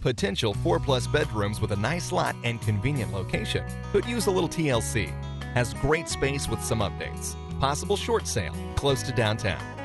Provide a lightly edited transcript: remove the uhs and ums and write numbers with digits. potential 4+ bedrooms with a nice lot and convenient location could use a little TLC. Has great space with some updates. Possible short sale close to downtown.